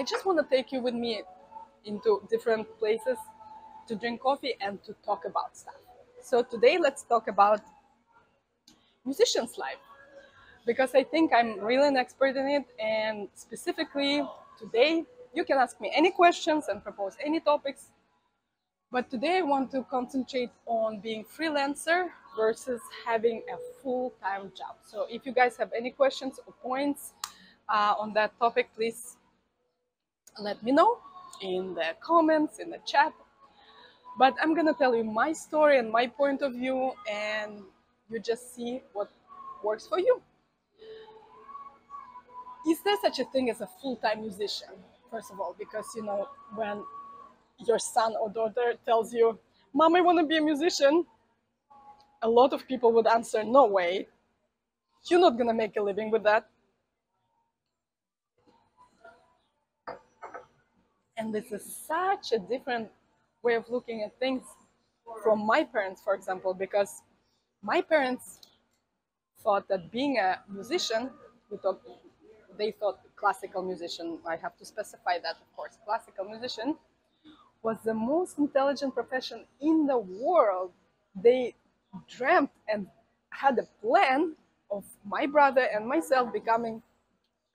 I just want to take you with me into different places to drink coffee and to talk about stuff. So today let's talk about musician's life, because I think I'm really an expert in it, and specifically today you can ask me any questions and propose any topics. But today I want to concentrate on being freelancer versus having a full-time job. So if you guys have any questions or points on that topic, please let me know in the comments, in the chat. But I'm gonna tell you my story and my point of view, and you just see what works for you. Is there such a thing as a full-time musician? First of all, because, you know, when your son or daughter tells you, "Mom, I want to be a musician," a lot of people would answer, "No way, you're not gonna make a living with that." And this is such a different way of looking at things from my parents, for example, because my parents thought that being a musician, they thought classical musician, I have to specify that, of course, classical musician was the most intelligent profession in the world. They dreamt and had a plan of my brother and myself becoming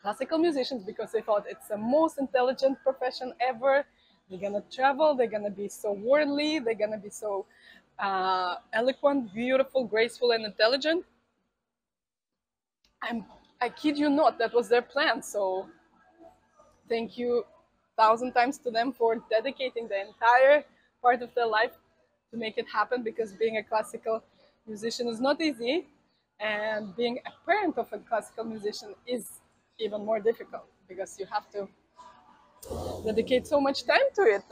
classical musicians because they thought it's the most intelligent profession ever. They're gonna travel, they're gonna be so worldly, they're gonna be so eloquent, beautiful, graceful, and intelligent. I kid you not, that was their plan. So thank you 1,000 times to them for dedicating the entire part of their life to make it happen, because being a classical musician is not easy, and being a parent of a classical musician is even more difficult because you have to dedicate so much time to it.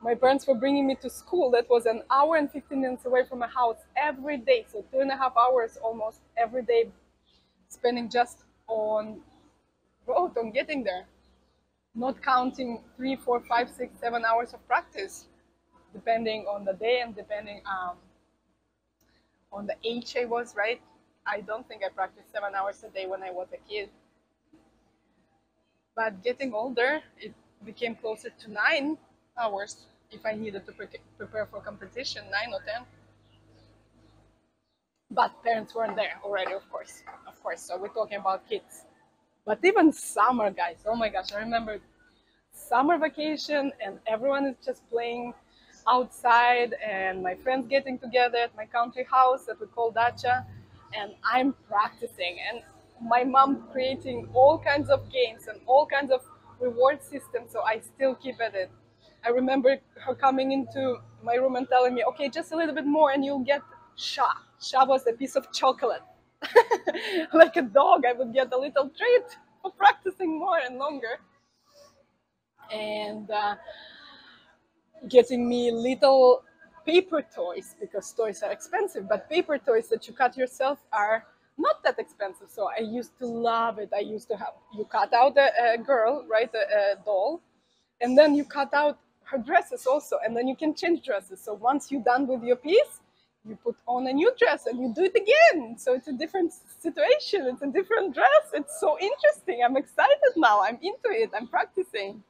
My parents were bringing me to school that was an hour and 15 minutes away from my house every day, so 2.5 hours almost every day spending just on road, on getting there, not counting 3, 4, 5, 6, 7 hours of practice, depending on the day and depending on the age I was, right? I don't think I practiced 7 hours a day when I was a kid. But getting older, it became closer to 9 hours if I needed to prepare for competition, 9 or 10. But parents weren't there already, of course, so we're talking about kids. But even summer, guys, oh my gosh, I remember summer vacation and everyone is just playing outside and my friends getting together at my country house that we call Dacha, and I'm practicing and my mom creating all kinds of games and all kinds of reward systems, so I still keep at it. I remember her coming into my room and telling me, "Okay, just a little bit more and you'll get sha." Sha was a piece of chocolate. Like a dog, I would get a little treat for practicing more and longer, and getting me little paper toys, because toys are expensive, but paper toys that you cut yourself are not that expensive. So I used to love it. I used to have, you cut out a girl, right, a doll, and then you cut out her dresses also, and then you can change dresses. So once you're done with your piece, you put on a new dress and you do it again. So it's a different situation. It's a different dress. It's so interesting. I'm excited now. I'm into it. I'm practicing.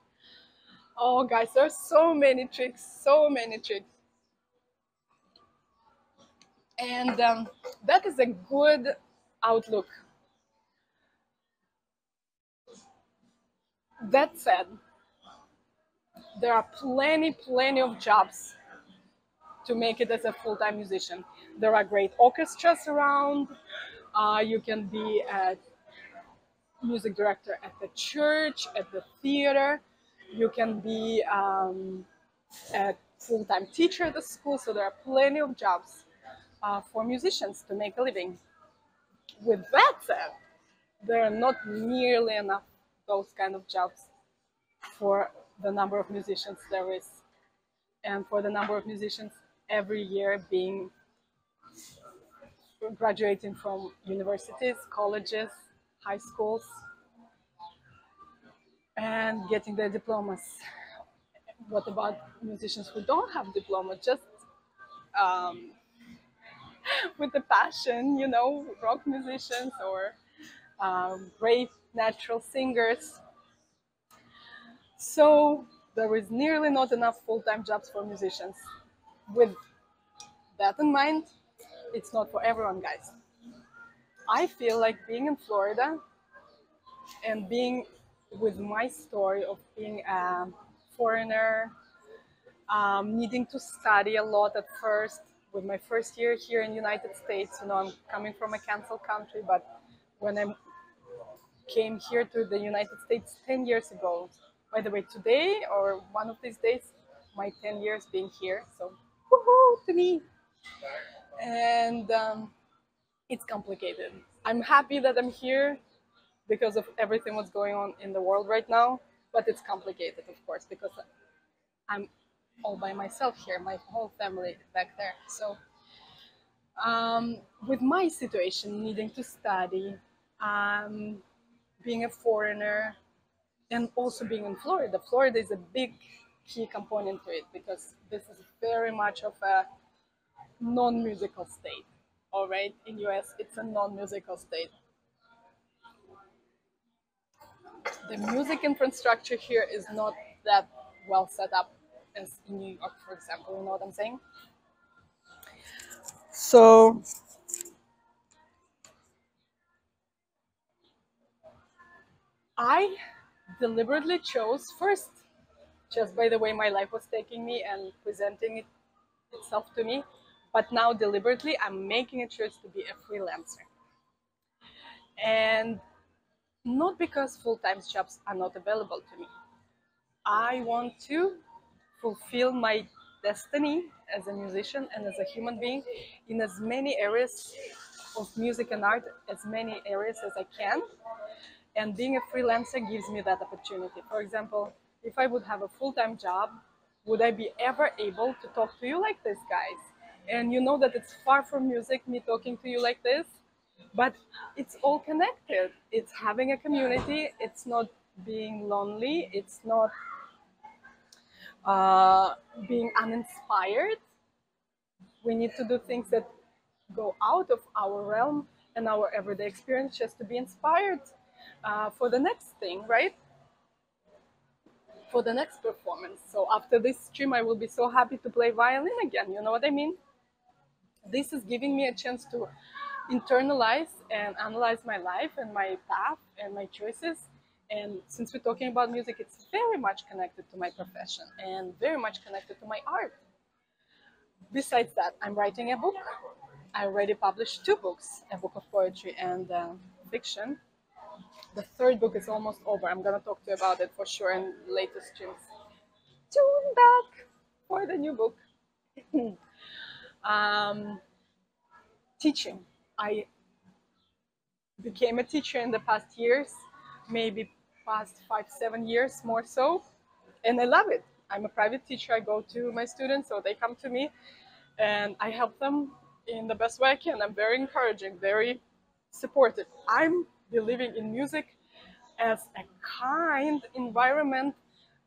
Oh, guys, there are so many tricks, so many tricks. And that is a good outlook. That said, there are plenty of jobs to make it as a full-time musician. There are great orchestras around. You can be a music director at the church, at the theater. You can be a full-time teacher at the school. So there are plenty of jobs for musicians to make a living. With that said, there are not nearly enough those kind of jobs for the number of musicians there is, and for the number of musicians every year being graduating from universities, colleges, high schools, and getting their diplomas. What about musicians who don't have diploma, just with a passion, you know, rock musicians or great natural singers? So there is nearly not enough full-time jobs for musicians. With that in mind, it's not for everyone, guys. I feel like being in Florida and being with my story of being a foreigner, needing to study a lot at first, with my first year here in the United States, you know, I'm coming from a cancel country, but when I came here to the United States 10 years ago, by the way, today or one of these days, my 10 years being here, so woohoo to me. And it's complicated. I'm happy that I'm here because of everything what's going on in the world right now, but it's complicated, of course, because I'm all by myself here, my whole family is back there. So with my situation, needing to study, being a foreigner, and also being in Florida. Florida is a big key component to it because this is very much of a non-musical state. All right, in US, it's a non-musical state. The music infrastructure here is not that well set up as in New York, for example, you know what I'm saying? So I deliberately chose first, just by the way my life was taking me and presenting itself to me, but now deliberately I'm making a choice to be a freelancer. And not because full-time jobs are not available to me. I want to fulfill my destiny as a musician and as a human being in as many areas of music and art, as many areas as I can. And being a freelancer gives me that opportunity. For example, if I would have a full-time job, would I be ever able to talk to you like this, guys? And you know that it's far from music, me talking to you like this, but it's all connected. It's having a community. It's not being lonely. It's not being uninspired. We need to do things that go out of our realm and our everyday experience just to be inspired for the next thing, right? For the next performance. So after this stream, I will be so happy to play violin again. You know what I mean? This is giving me a chance to internalize and analyze my life and my path and my choices. And since we're talking about music, it's very much connected to my profession and very much connected to my art. Besides that, I'm writing a book. I already published two books, a book of poetry and fiction. The third book is almost over. I'm going to talk to you about it for sure in later streams. Tune back for the new book. Teaching. I became a teacher in the past years, maybe past 5-7 years more so, and I love it. I'm a private teacher. I go to my students, so they come to me and I help them in the best way I can. I'm very encouraging, very supportive. I'm believing in music as a kind environment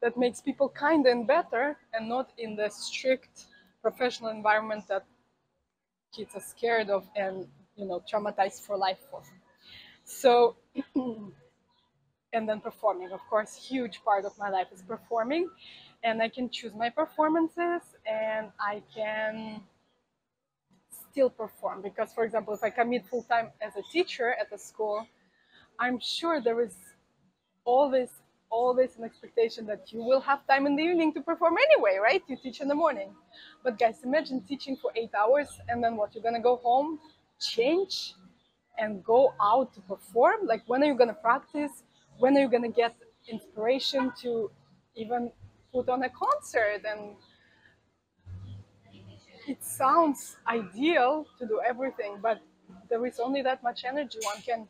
that makes people kinder and better, and not in the strict professional environment that kids are scared of and, you know, traumatized for life for. So and then performing, of course, huge part of my life is performing, and I can choose my performances and I can still perform, because for example, if I commit full-time as a teacher at the school, I'm sure there is always an expectation that you will have time in the evening to perform anyway, right? You teach in the morning. But guys, imagine teaching for 8 hours and then what? You're gonna go home, change, and go out to perform? Like, when are you gonna practice? When are you gonna get inspiration to even put on a concert? And it sounds ideal to do everything, but there is only that much energy one can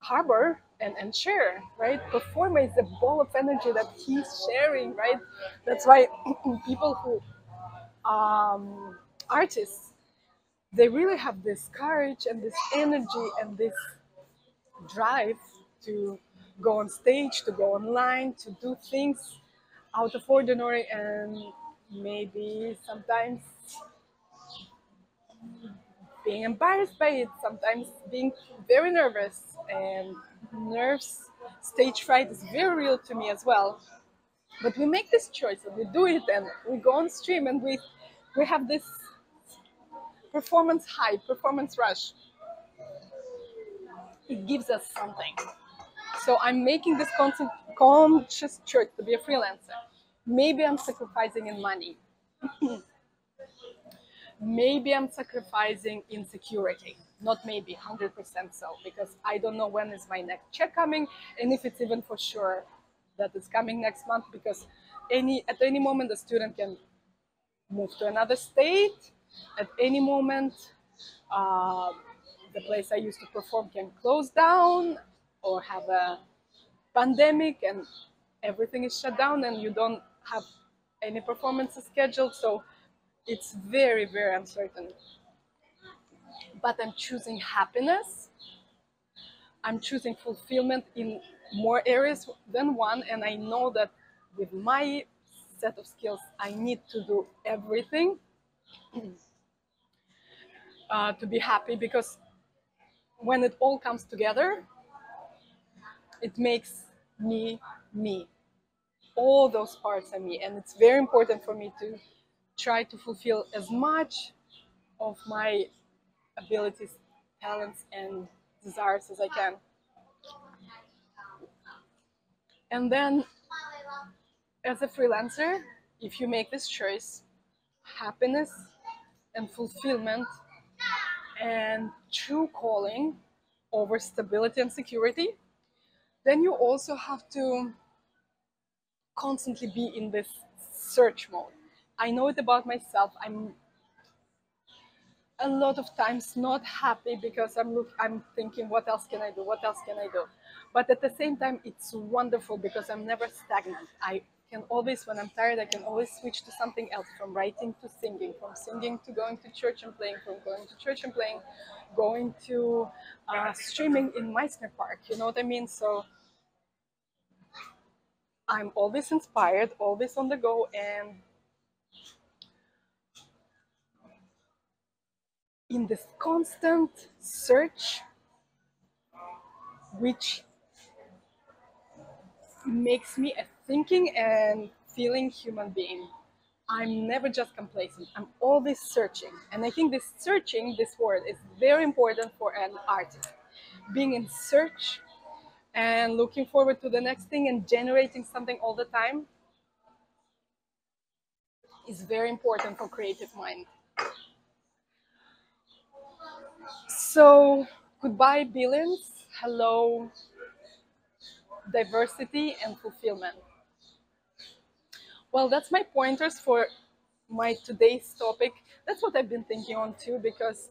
harbor and share, right? Performer is a ball of energy that he's sharing, right? That's why people who artists, they really have this courage and this energy and this drive to go on stage, to go online, to do things out of ordinary, and maybe sometimes being embarrassed by it, sometimes being very nervous. And nerves, stage fright is very real to me as well. But we make this choice and we do it, and we go on stream, and we have this performance high, performance rush. It gives us something. So I'm making this conscious choice to be a freelancer. Maybe I'm sacrificing in money. Maybe I'm sacrificing in security. Not maybe, 100% so, because I don't know when is my next check coming, and if it's even for sure that it's coming next month, because at any moment the student can move to another state. At any moment, the place I used to perform can close down or have a pandemic, and everything is shut down, and you don't have any performances scheduled. So it's very, very uncertain. But I'm choosing happiness. I'm choosing fulfillment in more areas than one. And I know that with my set of skills, I need to do everything to be happy, because when it all comes together, it makes me, me. All those parts are me. And it's very important for me to try to fulfill as much of my abilities, talents, and desires as I can. And then, as a freelancer, if you make this choice, happiness and fulfillment and true calling over stability and security, then you also have to constantly be in this search mode. I know it about myself. I'm a lot of times not happy because I'm thinking, what else can I do? What else can I do? But at the same time, it's wonderful because I'm never stagnant. I can always, when I'm tired, I can always switch to something else, from writing to singing, from singing to going to church and playing, from going to church and playing, going to streaming in Meisner Park. You know what I mean? So I'm always inspired, always on the go, and in this constant search, which makes me a thinking and feeling human being. I'm never just complacent. I'm always searching. And I think this searching, this word, is very important for an artist. Being in search and looking forward to the next thing and generating something all the time is very important for creative mind. So, goodbye billions, hello diversity and fulfillment. Well, that's my pointers for my today's topic. That's what I've been thinking on too, because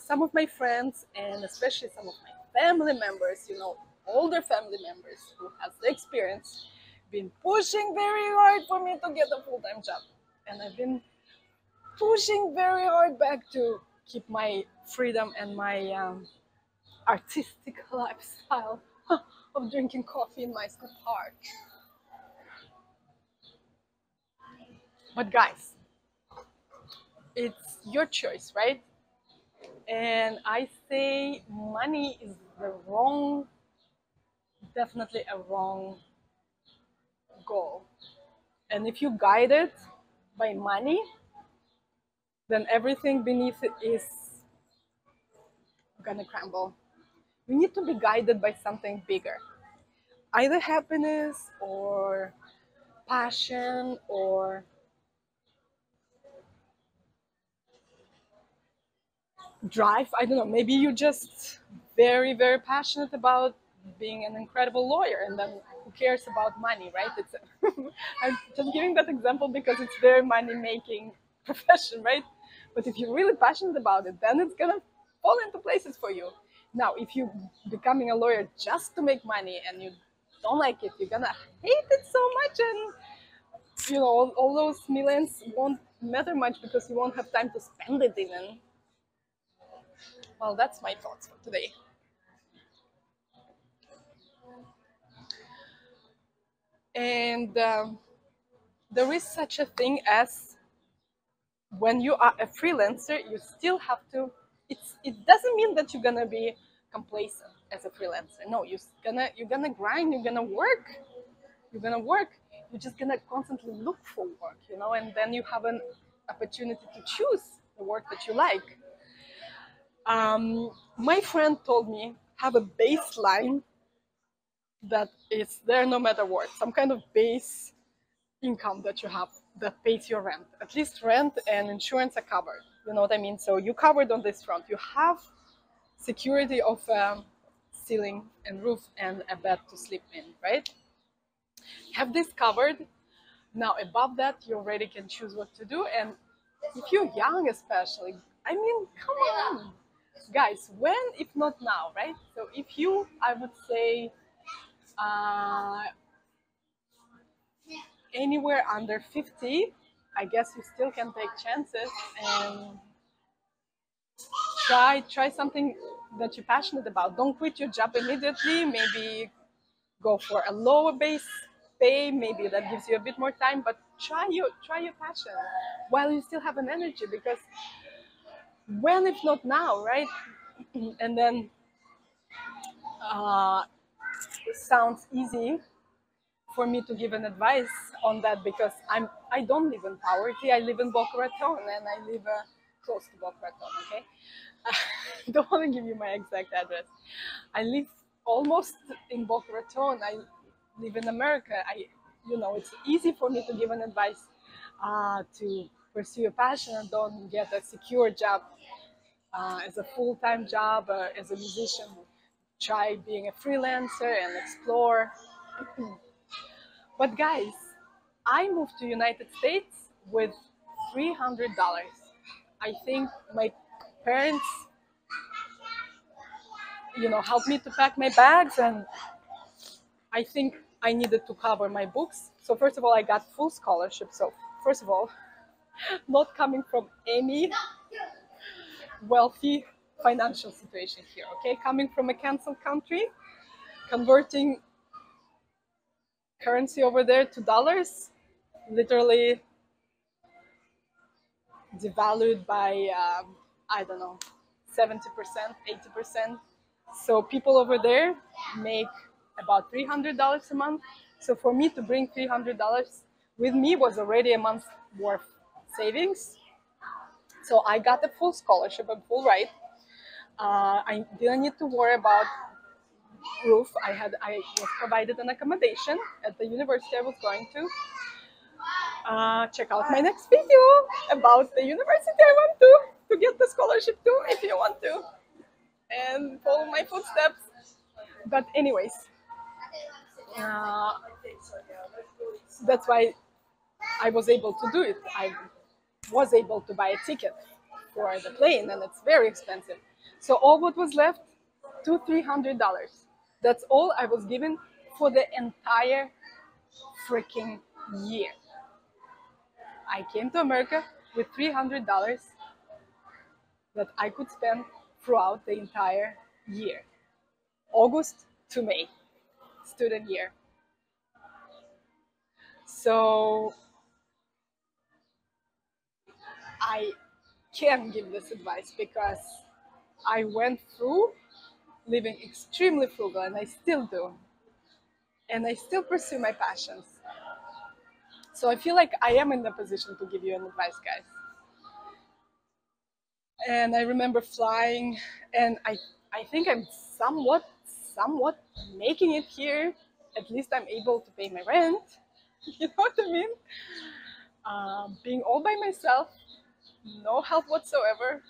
some of my friends, and especially some of my family members, you know, older family members who have the experience, been pushing very hard for me to get a full-time job. And I've been pushing very hard back to keep my freedom and my artistic lifestyle of drinking coffee in my school park. But guys, it's your choice, right? And I say money is the wrong, definitely a wrong goal. And if you guide it by money, then everything beneath it is gonna crumble. We need to be guided by something bigger, either happiness or passion or drive. I don't know, maybe you're just very, very passionate about being an incredible lawyer, and then who cares about money, right? It's I'm just giving that example because it's very money-making profession, right? But if you're really passionate about it, then it's gonna fall into places for you. Now, if you're becoming a lawyer just to make money and you don't like it, you're gonna hate it so much, and you know, all those millions won't matter much because you won't have time to spend it even. Well, that's my thoughts for today. And there is such a thing as, when you are a freelancer, you still have to, it doesn't mean that you're gonna be complacent as a freelancer. No, you're gonna grind, you're gonna work. you're just gonna constantly look for work, you know, and then you have an opportunity to choose the work that you like. My friend told me, have a baseline that is there no matter what, some kind of base income that you have that pays your rent. At least rent and insurance are covered, you know what I mean? So you're covered on this front. You have security of ceiling and roof and a bed to sleep in, right? Have this covered. Now above that, you already can choose what to do. And if you're young especially, I mean, come on, guys, when, if not now, right? So if you, I would say, anywhere under 50, I guess you still can take chances and try something that you're passionate about. Don't quit your job immediately. Maybe go for a lower base pay. Maybe that gives you a bit more time, but try your passion while you still have an energy, because when, if not now, right? And then it sounds easy for me to give an advice on that, because I don't live in poverty. I live in Boca Raton, and I live close to Boca Raton, okay? I don't want to give you my exact address. I live almost in Boca Raton. I live in America. You know, it's easy for me to give an advice to pursue your passion and don't get a secure job as a full-time job, as a musician. Try being a freelancer and explore. But guys, I moved to United States with $300. I think my parents, you know, helped me to pack my bags, and I think I needed to cover my books. So first of all, I got full scholarship. So first of all, not coming from any wealthy financial situation here, okay? Coming from a canceled country, converting currency over there to dollars, literally devalued by, I don't know, 70%, 80%. So people over there make about $300 a month. So for me to bring $300 with me was already a month's worth savings. So I got a full scholarship and full ride. I didn't need to worry about roof. I was provided an accommodation at the university I was going to. Check out my next video about the university I went to get the scholarship to, if you want to, and follow my footsteps. But anyways, that's why I was able to do it. I was able to buy a ticket for the plane, and it's very expensive. So all what was left, $200-$300. That's all I was given for the entire freaking year. I came to America with $300 that I could spend throughout the entire year, August to May, student year. So I can give this advice because I went through living extremely frugal, and I still do, and I still pursue my passions. So I feel like I am in the position to give you an advice, guys. And I remember flying, and I think I'm somewhat making it here. At least I'm able to pay my rent, you know what I mean? Being all by myself, no help whatsoever.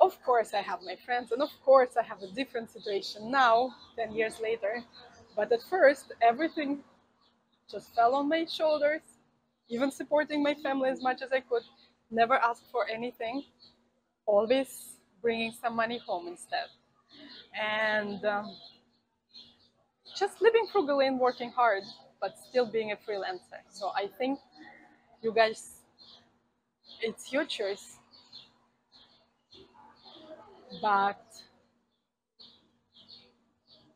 Of course, I have my friends, and of course, I have a different situation now, 10 years later. But at first, everything just fell on my shoulders, even supporting my family as much as I could, never asked for anything, always bringing some money home instead. And just living frugally and working hard, but still being a freelancer. So I think, you guys, it's your choice. But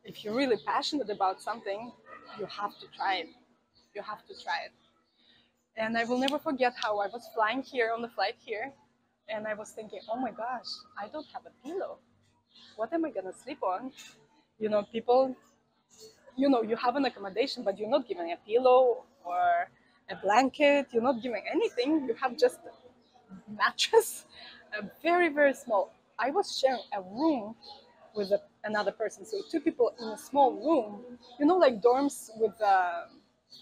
if you're really passionate about something, you have to try it. You have to try it. And I will never forget how I was flying here, on the flight here, and I was thinking, oh my gosh, I don't have a pillow. What am I gonna sleep on? You know, people you know, you have an accommodation, but you're not given a pillow or a blanket, you're not given anything, you have just a mattress, very, very small. I was sharing a room with another person, so two people in a small room, you know, like dorms with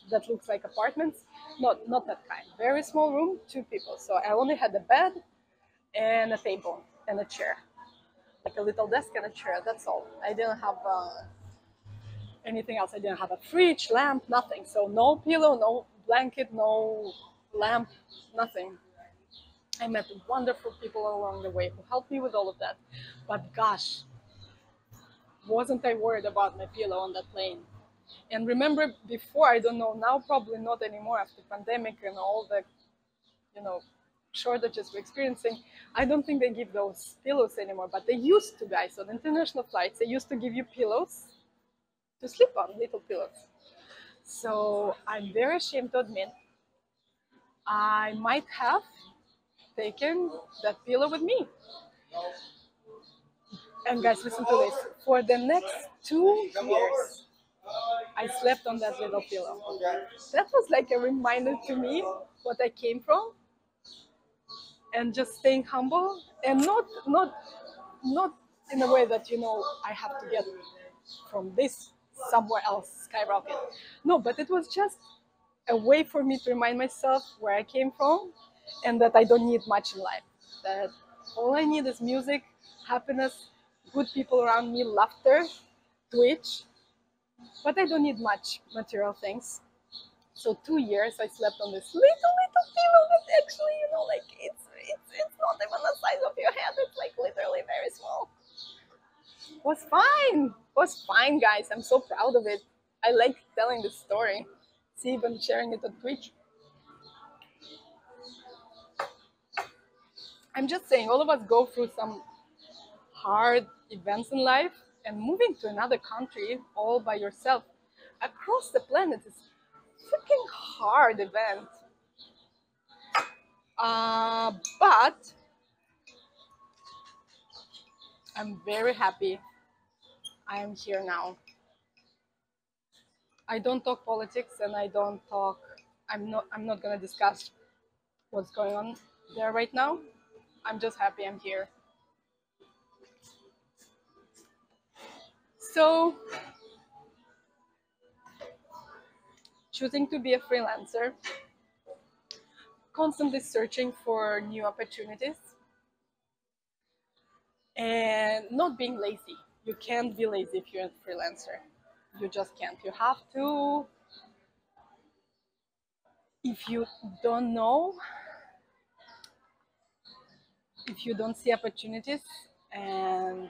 that looks like apartments, not that kind, very small room, two people. So I only had a bed and a table and a chair, like a little desk and a chair, that's all. I didn't have anything else. I didn't have a fridge, lamp, nothing. So no pillow, no blanket, no lamp, nothing. I met wonderful people along the way who helped me with all of that, but gosh, wasn't I worried about my pillow on that plane. And remember before, I don't know now, probably not anymore after the pandemic and all the, you know, shortages we're experiencing, I don't think they give those pillows anymore, but they used to, guys, on international flights, they used to give you pillows to sleep on, little pillows. So I'm very ashamed to admit, I might have taken that pillow with me. And guys, listen to this, for the next 2 years, I slept on that little pillow. That was like a reminder to me what I came from, and just staying humble, and not in a way that, you know, I have to get from this somewhere else, skyrocket. No, but it was just a way for me to remind myself where I came from, and that I don't need much in life, that all I need is music, happiness, good people around me, laughter, Twitch. But I don't need much material things. So 2 years I slept on this little pillow that actually, you know, like it's not even the size of your head. It's like literally very small. Was fine, guys. I'm so proud of it. I like telling this story. See, even sharing it on Twitch. I'm just saying, all of us go through some hard events in life, and moving to another country all by yourself across the planet is a freaking hard event. But I'm very happy I am here now. I don't talk politics, and I don't talk, I'm not gonna discuss what's going on there right now. I'm just happy I'm here. So, choosing to be a freelancer, constantly searching for new opportunities, and not being lazy. You can't be lazy if you're a freelancer. You just can't. You have to. If you don't know, if you don't see opportunities and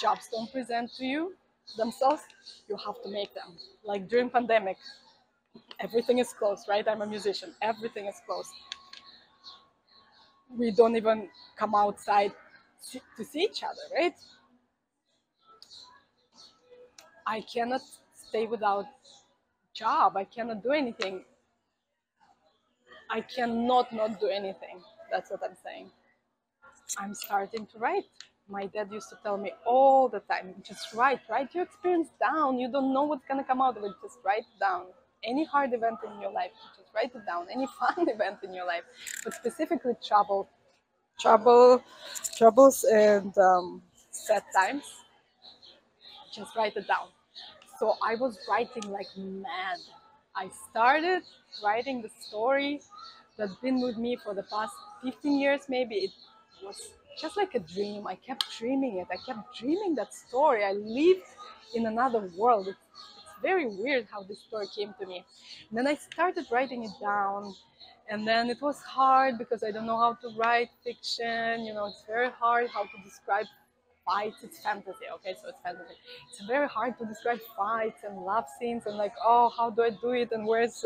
jobs don't present to you themselves, you have to make them. Like during pandemic, everything is closed, right? I'm a musician, everything is closed. We don't even come outside to see each other, right? I cannot stay without job. I cannot do anything. I cannot not do anything. That's what I'm saying. I'm starting to write. My dad used to tell me all the time, just write your experience down. You don't know what's going to come out of it. Just write it down. Any hard event in your life, just write it down. Any fun event in your life, but specifically troubles and sad times, just write it down. So I was writing like mad. I started writing the story that's been with me for the past 15 years, maybe. It was just like a dream. I kept dreaming it. I kept dreaming that story. I lived in another world. It's very weird how this story came to me. And then I started writing it down, and then it was hard because I don't know how to write fiction. You know, it's very hard how to describe fights. It's fantasy, okay? So it's fantasy. It's very hard to describe fights and love scenes and like, oh, how do I do it? And where's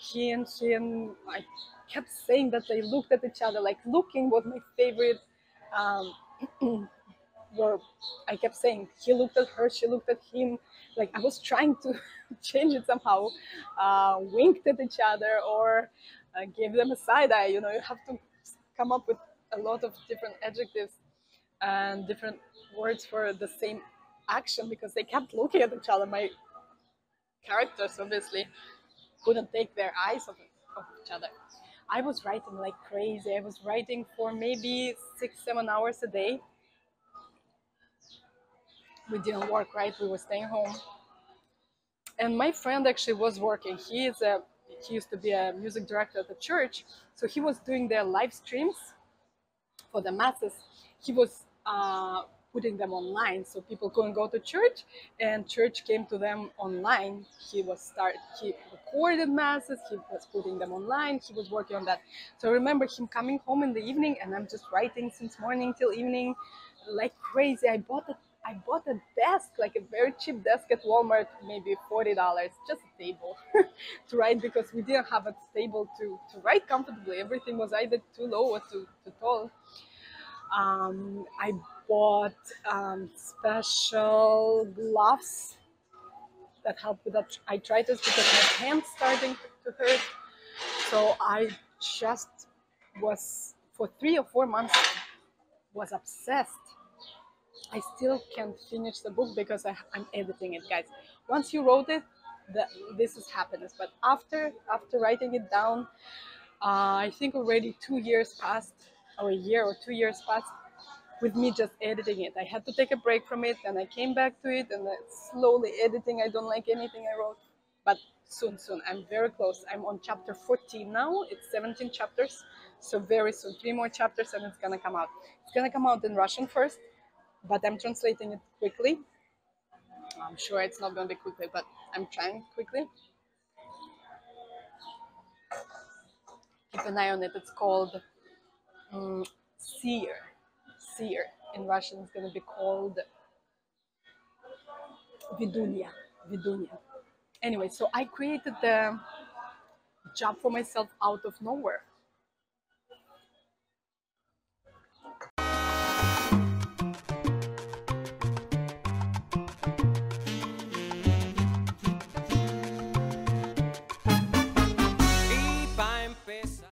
he and she? And I kept saying that they looked at each other, like looking was my favorite. Where I kept saying he looked at her, she looked at him. Like I was trying to change it somehow, winked at each other or gave them a side eye. You know, you have to come up with a lot of different adjectives and different words for the same action because they kept looking at each other. My characters obviously couldn't take their eyes off each other. I was writing like crazy. I was writing for maybe 6-7 hours a day. We didn't work, right? We were staying home. And my friend actually was working. He used to be a music director at the church, so he was doing their live streams for the masses. He was putting them online, so people couldn't go to church, and church came to them online. He recorded masses, he was putting them online, he was working on that. So I remember him coming home in the evening, and I'm just writing since morning till evening, like crazy. I bought a desk, like a very cheap desk at Walmart, maybe $40, just a table to write, because we didn't have a table to write comfortably. Everything was either too low or too tall. I bought special gloves that helped with arthritis because my hand's starting to hurt. So I just was, for 3 or 4 months, was obsessed. I still can't finish the book because I'm editing it, guys. Once you wrote it, this is happiness. But after writing it down, I think already 2 years passed, or a year or 2 years passed, with me just editing it. I had to take a break from it, and I came back to it, and slowly editing. I don't like anything I wrote, but soon, I'm very close. I'm on chapter 14 now. It's 17 chapters, so very soon, 3 more chapters, and it's gonna come out. It's gonna come out in Russian first, but I'm translating it quickly. I'm sure it's not going to be quickly, but I'm trying quickly. Keep an eye on it. It's called Seer. Seer. In Russian, it's going to be called Vidunia. Vidunia. Anyway, so I created the job for myself out of nowhere.